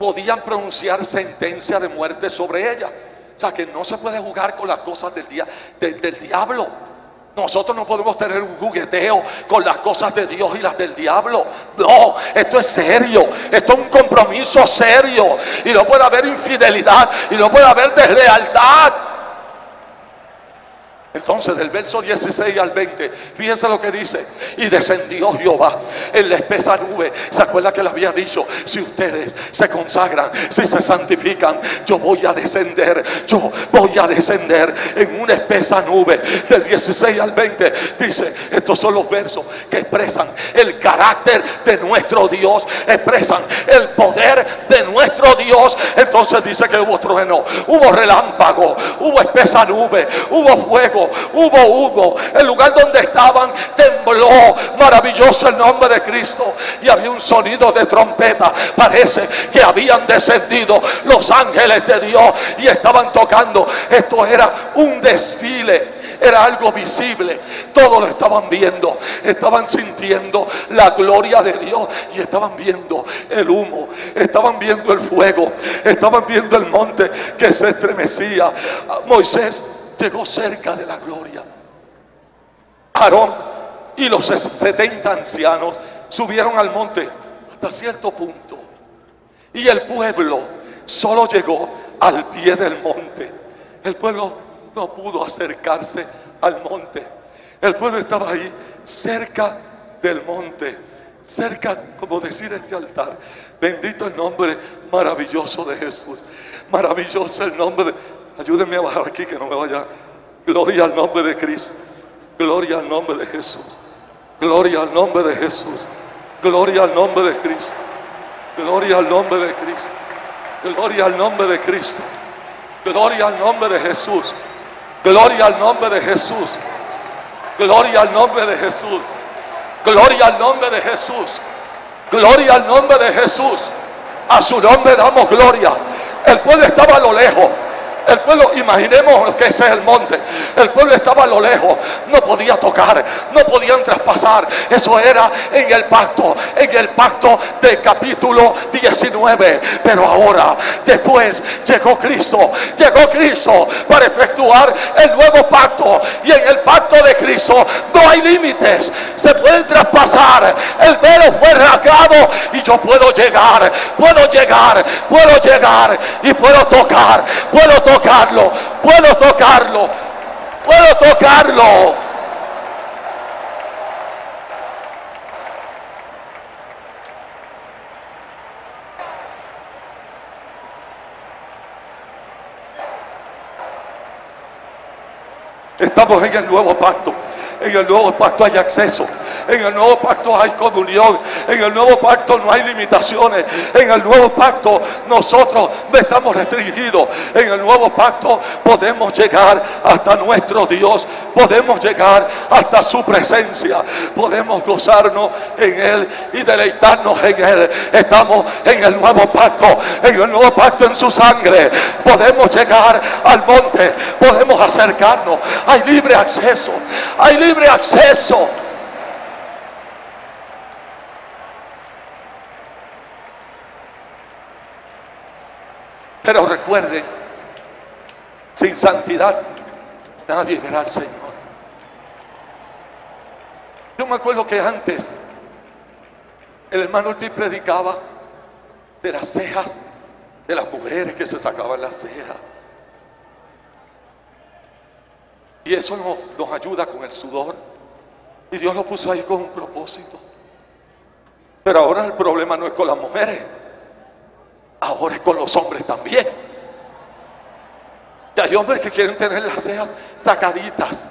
podían pronunciar sentencia de muerte sobre ella. O sea que no se puede jugar con las cosas del diablo. Nosotros no podemos tener un jugueteo con las cosas de Dios y las del diablo. No, esto es serio. Esto es un compromiso serio. Y no puede haber infidelidad. Y no puede haber deslealtad. Entonces, del verso 16 al 20, fíjense lo que dice: y descendió Jehová en la espesa nube. ¿Se acuerdan que le había dicho? Si ustedes se consagran, si se santifican, yo voy a descender, en una espesa nube. Del 16 al 20 dice, estos son los versos que expresan el carácter de nuestro Dios, expresan el poder de nuestro Dios. Entonces dice que hubo trueno, hubo relámpago, hubo espesa nube, hubo fuego, hubo, el lugar donde estaban tembló. Maravilloso el nombre de Cristo. Y había un sonido de trompeta. Parece que habían descendido los ángeles de Dios y estaban tocando. Esto era un desfile, era algo visible, todos lo estaban viendo, estaban sintiendo la gloria de Dios y estaban viendo el humo, estaban viendo el fuego, estaban viendo el monte que se estremecía. Moisés llegó cerca de la gloria. Aarón y los 70 ancianos subieron al monte hasta cierto punto, y el pueblo solo llegó al pie del monte. El pueblo no pudo acercarse al monte. El pueblo estaba ahí cerca del monte, cerca, como decir, este altar. Bendito el nombre maravilloso de Jesús. Maravilloso el nombre de... Ayúdenme a bajar aquí que no me vaya. Gloria al nombre de Cristo. Gloria al nombre de Jesús. Gloria al nombre de Jesús. Gloria al nombre de Cristo. Gloria al nombre de Cristo. Gloria al nombre de Cristo. Gloria al nombre de Jesús. Gloria al nombre de Jesús. Gloria al nombre de Jesús. Gloria al nombre de Jesús. Gloria al nombre de Jesús. A su nombre damos gloria. El pueblo estaba a lo lejos. El pueblo, imaginemos que ese es el monte. El pueblo estaba a lo lejos, no podía tocar, no podían traspasar. Eso era en el pacto del capítulo 19. Pero ahora, después, llegó Cristo para efectuar el nuevo pacto. Y en el pacto de Cristo no hay límites, se pueden traspasar. El velo fue rasgado y yo puedo llegar, y puedo tocar, puedo tocarlo. Estamos en el nuevo pacto. En el nuevo pacto hay acceso, en el nuevo pacto hay comunión, en el nuevo pacto no hay limitaciones, en el nuevo pacto nosotros no estamos restringidos, en el nuevo pacto podemos llegar hasta nuestro Dios, podemos llegar hasta su presencia, podemos gozarnos en Él y deleitarnos en Él. Estamos en el nuevo pacto en su sangre, podemos llegar al monte, podemos acercarnos, hay libre acceso, hay libre acceso. Pero recuerden, sin santidad nadie verá al Señor. Yo me acuerdo que antes el hermano Ortiz predicaba de las cejas, de las mujeres que se sacaban las cejas. Y eso nos ayuda con el sudor. Y Dios lo puso ahí con un propósito. Pero ahora el problema no es con las mujeres. Ahora es con los hombres también. Y hay hombres que quieren tener las cejas sacaditas.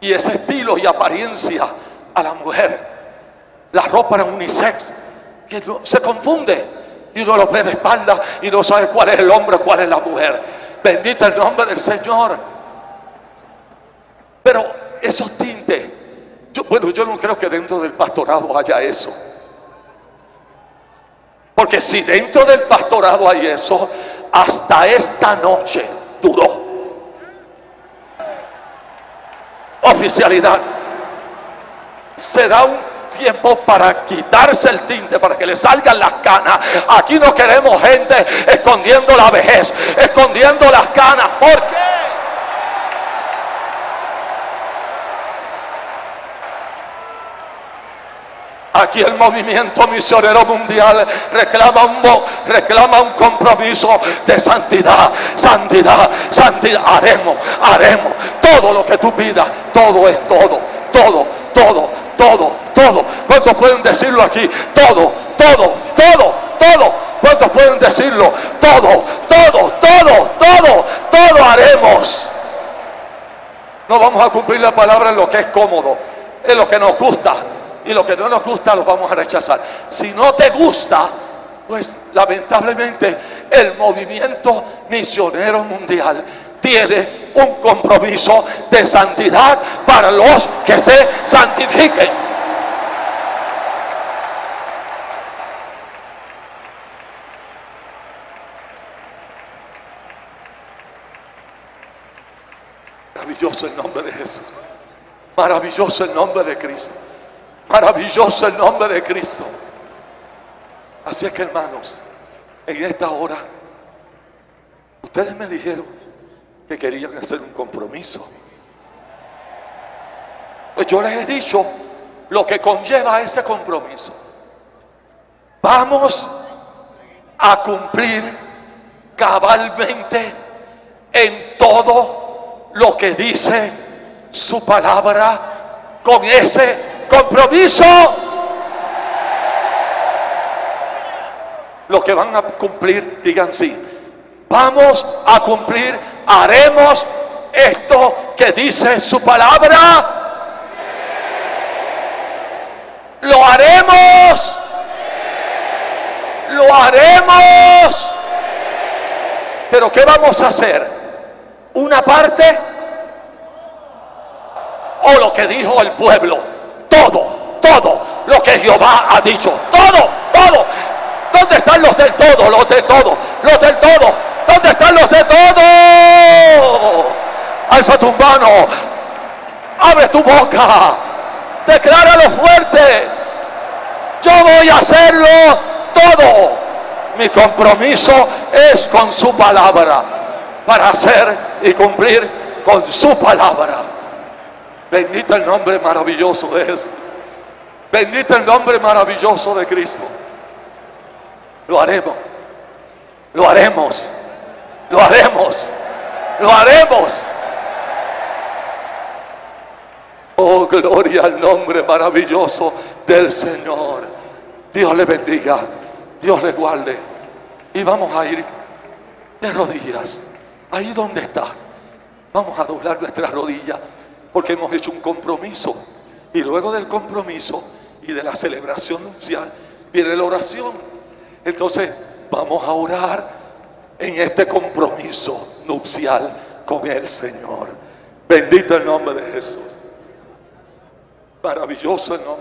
Y ese estilo y apariencia a la mujer. La ropa era unisex. Que se confunde. Y uno lo ve de espalda y no sabe cuál es el hombre o cuál es la mujer. Bendito el nombre del Señor. Pero esos tintes, yo no creo que dentro del pastorado haya eso. Porque si dentro del pastorado hay eso, hasta esta noche duró. Oficialidad. Se da un tiempo para quitarse el tinte, para que le salgan las canas. Aquí no queremos gente escondiendo la vejez, escondiendo las canas. ¿Por qué? Aquí el Movimiento Misionero Mundial reclama un compromiso de santidad, santidad, santidad. Haremos todo lo que tú pidas. Todo es todo, todo, todo, todo, todo. ¿Cuántos pueden decirlo aquí? Todo, todo, todo, todo. ¿Cuántos pueden decirlo? Todo, todo, todo, todo, todo haremos. No vamos a cumplir la palabra en lo que es cómodo, en lo que nos gusta. Y lo que no nos gusta lo vamos a rechazar. Si no te gusta, pues lamentablemente el Movimiento Misionero Mundial tiene un compromiso de santidad para los que se santifiquen. Maravilloso el nombre de Jesús. Maravilloso el nombre de Cristo. Maravilloso el nombre de Cristo. Así es que, hermanos, en esta hora, ustedes me dijeron que querían hacer un compromiso. Pues yo les he dicho lo que conlleva ese compromiso. Vamos a cumplir cabalmente en todo lo que dice su palabra con ese compromiso. Los que van a cumplir, digan sí. Vamos a cumplir, haremos esto que dice su palabra. Sí. Lo haremos. Sí. Lo haremos. Sí. Pero ¿qué vamos a hacer? ¿Una parte o lo que dijo el pueblo? Todo, todo lo que Jehová ha dicho. Todo, todo. ¿Dónde están los del todo? Los de todo, los del todo. ¿Dónde están los de todo? Alza tu mano. Abre tu boca. Decláralo fuerte. Yo voy a hacerlo todo. Mi compromiso es con su palabra. Para hacer y cumplir con su palabra. Bendito el nombre maravilloso de Jesús. Bendito el nombre maravilloso de Cristo. Lo haremos. Lo haremos. Lo haremos. Lo haremos. Oh, gloria al nombre maravilloso del Señor. Dios le bendiga. Dios le guarde. Y vamos a ir de rodillas. Ahí donde está. Vamos a doblar nuestras rodillas. Porque hemos hecho un compromiso. Y luego del compromiso y de la celebración nupcial viene la oración. Entonces vamos a orar en este compromiso nupcial con el Señor. Bendito el nombre de Jesús. Maravilloso el nombre.